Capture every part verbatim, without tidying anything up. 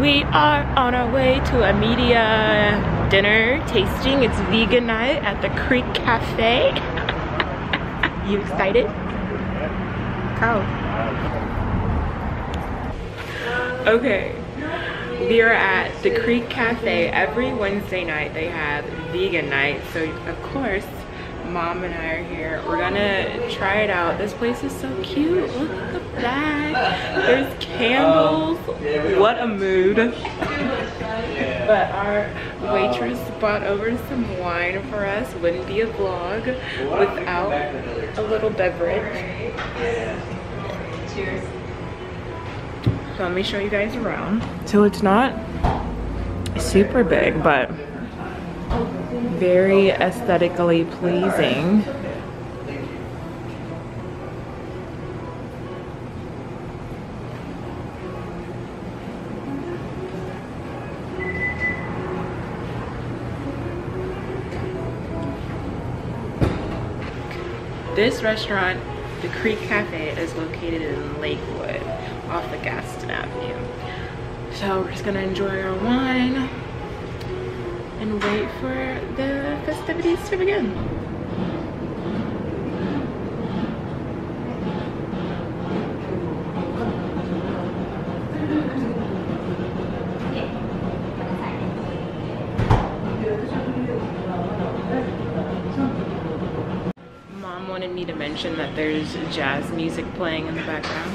We are on our way to a media dinner tasting. It's vegan night at the Creek Cafe. You excited? Oh. Okay. We are at the Creek Cafe. Every Wednesday night they have vegan night. So of course, Mom and I are here. We're gonna try it out. This place is so cute. Look at the back. There's candles. What a mood. But our waitress brought over some wine for us. Wouldn't be a vlog without a little beverage. Cheers. So let me show you guys around. So it's not super big, but very aesthetically pleasing. This restaurant, the Creek Cafe, is located in Lakewood off the Gaston Avenue. So we're just gonna enjoy our wine and wait for the festivities to begin. Mom wanted me to mention that there's jazz music playing in the background.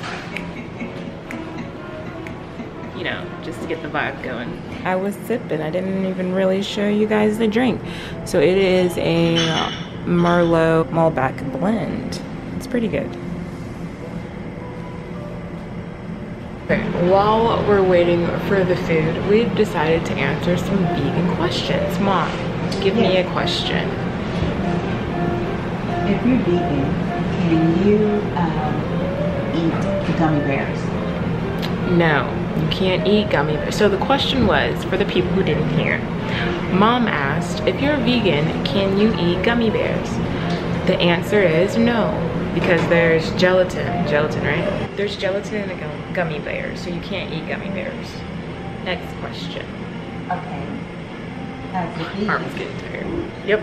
You know, just to get the vibe going. I was sipping. I didn't even really show you guys the drink. So it is a Merlot Malbec blend. It's pretty good. Okay. While we're waiting for the food, we've decided to answer some vegan questions. Mom, give yeah. me a question. If you're vegan, can you um, eat gummy bears? No. You can't eat gummy bears. So the question was, for the people who didn't hear, Mom asked, if you're a vegan, can you eat gummy bears? The answer is no, because there's gelatin. Gelatin, right? There's gelatin in a gummy bear, so you can't eat gummy bears. Next question. Okay. Arm's getting tired. Yep.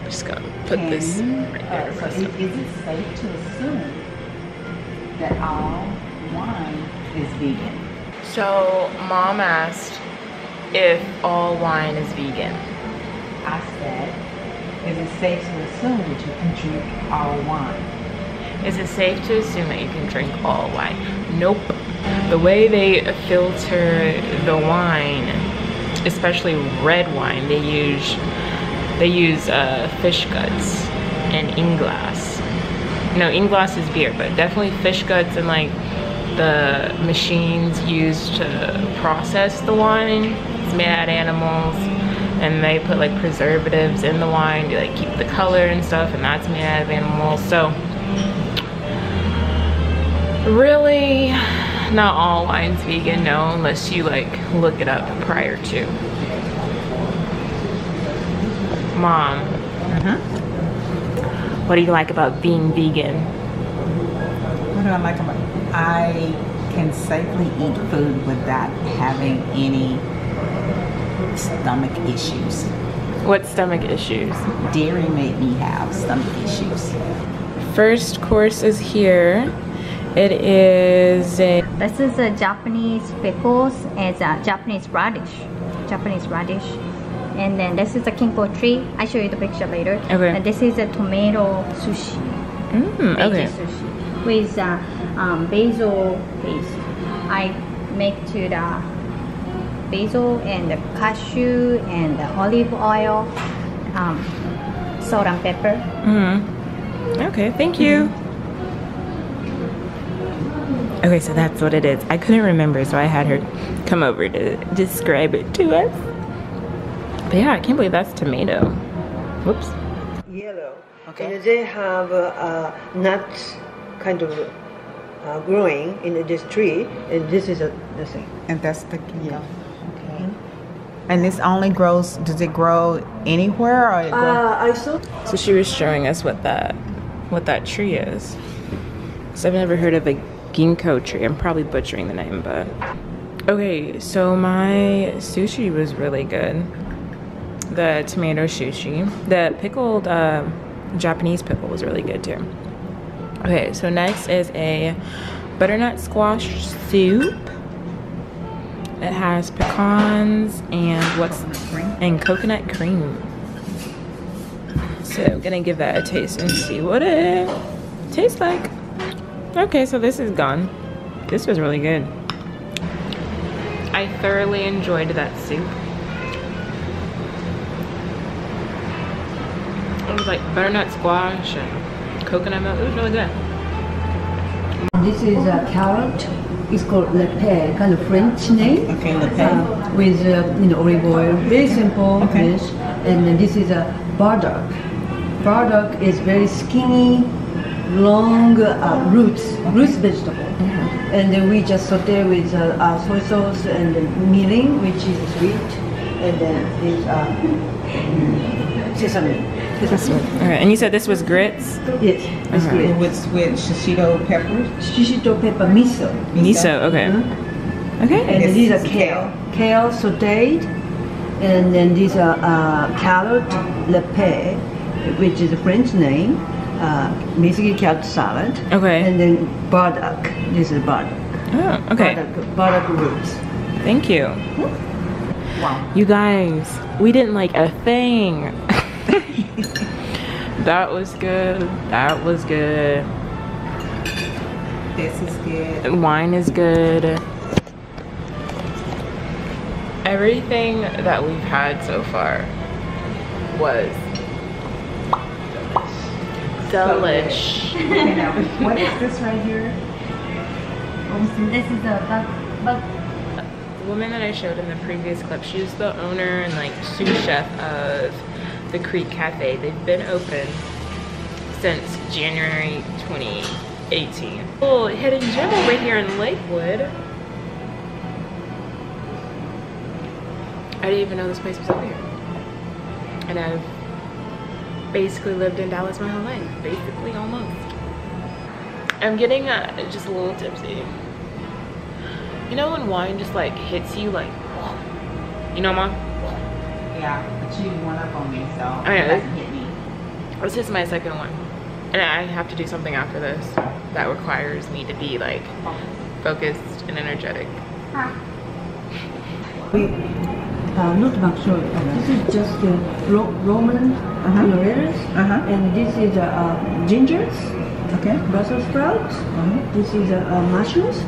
I'm just gonna put can this right there. Uh, so is, is it safe to assume that all wine is vegan? So Mom asked if all wine is vegan. I said, is it safe to assume that you can drink all wine? Is it safe to assume that you can drink all wine? Nope. The way they filter the wine, especially red wine, they use they use uh, fish guts and inglass. No, inglass is beer, but definitely fish guts and like the machines used to process the wine. It's made out of animals, and they put like preservatives in the wine to like keep the color and stuff, and that's made out of animals. So really not all wine's vegan, no, unless you like look it up prior to. Mom, mm-hmm. What do you like about being vegan? What do I like about it? I can safely eat food without having any stomach issues. What stomach issues? Dairy made me have stomach issues. First course is here. It is a... This is a Japanese pickles. It's a Japanese radish. Japanese radish. And then this is a ginkgo tree. I'll show you the picture later. Okay. And this is a tomato sushi. Mmm, okay. Sushi. With uh, um, basil paste. I make to the basil and the cashew and the olive oil, um, salt and pepper. Mm-hmm. Okay, thank you. Mm-hmm. Okay, so that's what it is. I couldn't remember, so I had her come over to describe it to us. But yeah, I can't believe that's tomato. Whoops. Yellow. Okay. And they have uh, nuts kind of uh, growing in this tree, and this is a, the thing. And that's the yeah. Okay. And this only grows. Does it grow anywhere? Or it uh, I saw. So she was showing us what that, what that tree is. So I've never heard of a ginkgo tree. I'm probably butchering the name, but Okay, so my sushi was really good. The tomato sushi. The pickled uh, Japanese pickle was really good too. Okay, so next is a butternut squash soup. It has pecans and what's and coconut cream. So I'm gonna give that a taste and see what it tastes like. Okay, so this is gone. This was really good. I thoroughly enjoyed that soup. It was like butternut squash and coconut milk. It was really good. This is a carrot. It's called le paix, kind of French name. Okay, le paix. Uh, with uh, you know, olive oil, very simple okay. dish. And then this is a burdock. Burdock is very skinny, long uh, roots, okay. roots vegetable. Mm-hmm. And then we just saute with uh, our soy sauce and then mirin, which is sweet. And then this uh, sesame. sesame. All right. And you said this was grits? Yes. It's okay. grits. With, with shishito pepper? Shishito pepper miso. Miso, okay. Mm-hmm. Okay. And yes. these are kale. Kale sauteed. And then these are uh, carrot le paix, which is a French name. Uh, basically carrot salad. Okay. And then burdock. This is burdock. Oh, okay. Burdock, burdock roots. Thank you. Wow. You guys, we didn't like a thing. That was good. That was good. This is good. Wine is good. Everything that we've had so far was delish. What is this right here? This is a buck, buck. The woman that I showed in the previous clip, she was the owner and like sous chef of The Creek Cafe. They've been open since January twenty eighteen. Little hidden gem right here in Lakewood. I didn't even know this place was up here. And I've basically lived in Dallas my whole life, basically almost. I'm getting uh, just a little tipsy. You know when wine just like hits you like, whoa. You know, Mom? Yeah, but you went up on me, so I know, it doesn't hit me. This is my second one, and I have to do something after this that requires me to be like focused and energetic. Huh. We, uh, not macho. This is just the ro Roman uh-huh. lettuce, uh-huh. and this is uh, uh, gingers, okay, Brussels sprouts. Uh-huh. This is uh, uh, mushrooms,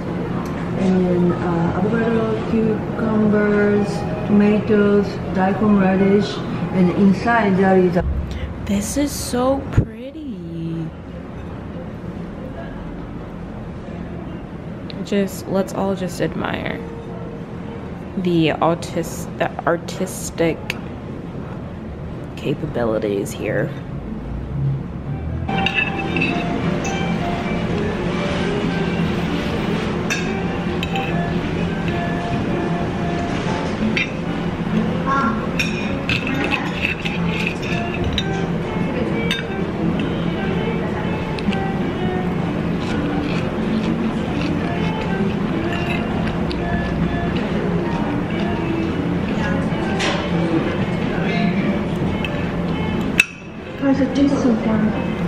and uh, avocado, cucumbers, tomatoes, daikon radish, and inside there is. A this is so pretty. Just let's all just admire the artist, the artistic capabilities here.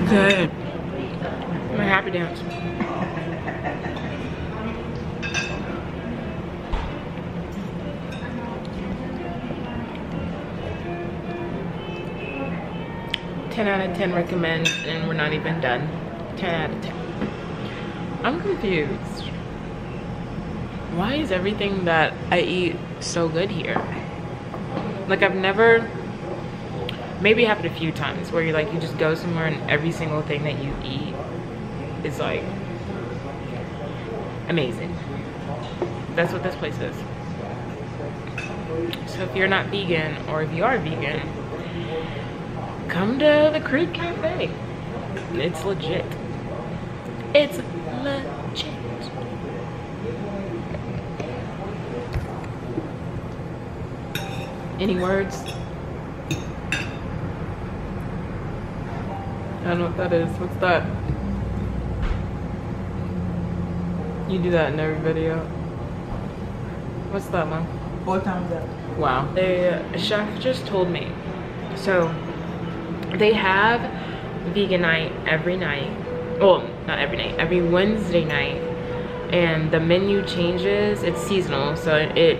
Good. My happy dance. ten out of ten recommend, and we're not even done. ten out of ten. I'm confused. Why is everything that I eat so good here? Like I've never... Maybe it happened a few times where you're like, you just go somewhere and every single thing that you eat is like amazing. That's what this place is. So if you're not vegan, or if you are vegan, come to the Creek Cafe. It's legit. It's legit. Any words? I don't know what that is. What's that? You do that in every video. What's that one? Four times up. Wow. The chef just told me. So they have vegan night every night. Well, not every night, every Wednesday night. And the menu changes. It's seasonal, so it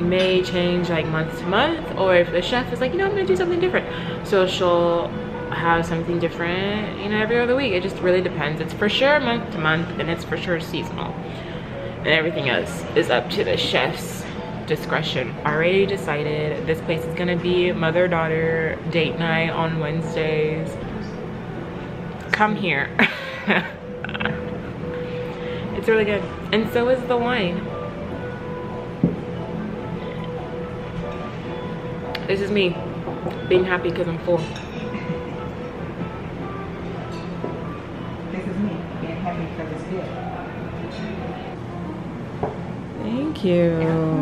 may change like month to month, or if the chef is like, you know, I'm gonna do something different, so she'll have something different, you know, every other week. It just really depends. It's for sure month to month, and it's for sure seasonal, and everything else is up to the chef's discretion. Already decided this place is gonna be mother-daughter date night on Wednesdays. Come here. It's really good, and so is the wine. This is me being happy because I'm full. This is me being happy because it's good. Thank you. Yeah.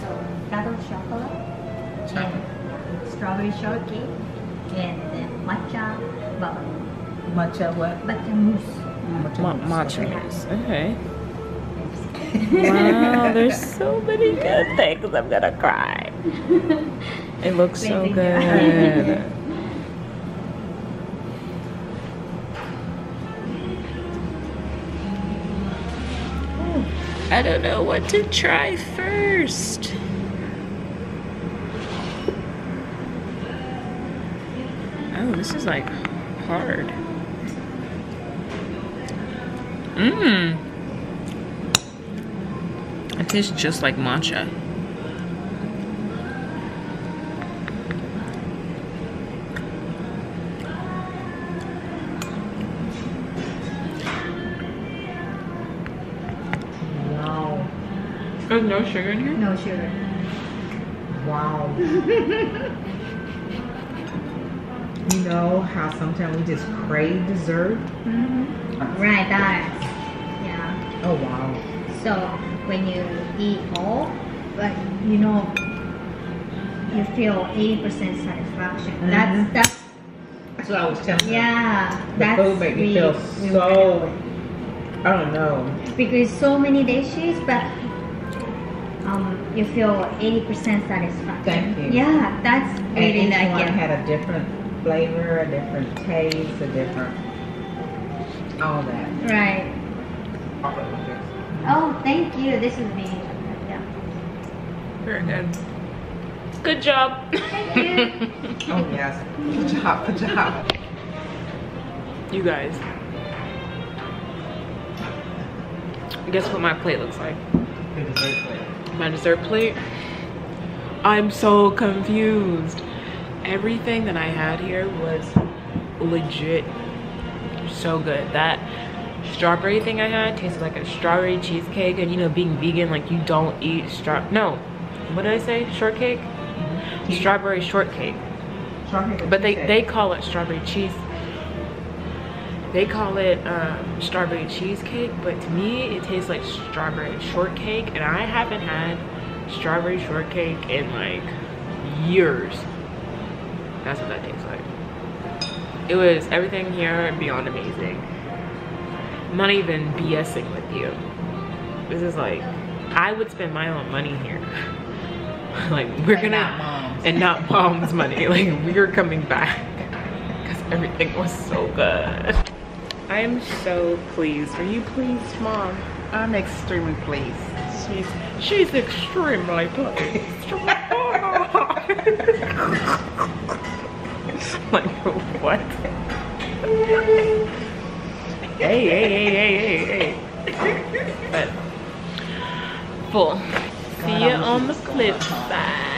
So, double chocolate, and strawberry shortcake, and then matcha bubble. Matcha what? Matcha mousse. Matcha, Ma matcha mousse. Okay. Wow, there's so many good things. I'm gonna cry. It looks so good. I don't know what to try first. Oh, this is like hard. Mmm. It tastes just like matcha. Wow. There's no sugar in here? No sugar. Wow. You know how sometimes we just crave dessert? Mm-hmm. Right, that's, yeah. Oh, wow. So, when you eat all, but you know, you feel eighty percent satisfaction. Mm-hmm. That's, that's, that's what I was telling you. Yeah. The that's food made me feel so, I don't know. Because so many dishes, but um, you feel eighty percent satisfaction. Thank you. Yeah, that's and really like it. Each one had a different flavor, a different taste, a different, all that. Right. Oh, thank you. This is me. Yeah. Very good. Good job. Thank you. Oh, yes. Good job. Good job. You guys. Guess what my plate looks like? Your dessert plate. My dessert plate? I'm so confused. Everything that I had here was legit so good. That strawberry thing I had tasted like a strawberry cheesecake, and you know, being vegan, like you don't eat straw no what did I say shortcake mm-hmm. strawberry shortcake strawberry but they they call it strawberry cheese they call it uh, strawberry cheesecake, but to me it tastes like strawberry shortcake, and I haven't had strawberry shortcake in like years. That's what that tastes like. It was everything here beyond amazing. I'm not even BSing with you. This is like, I would spend my own money here. Like we're and gonna not mom's. and not mom's money. Like we are coming back because everything was so good. I am so pleased. Are you pleased, Mom? I'm extremely pleased. She's she's extremely pleased. Like what? Hey, hey, hey, hey, hey, hey. But full. See you on the flip side.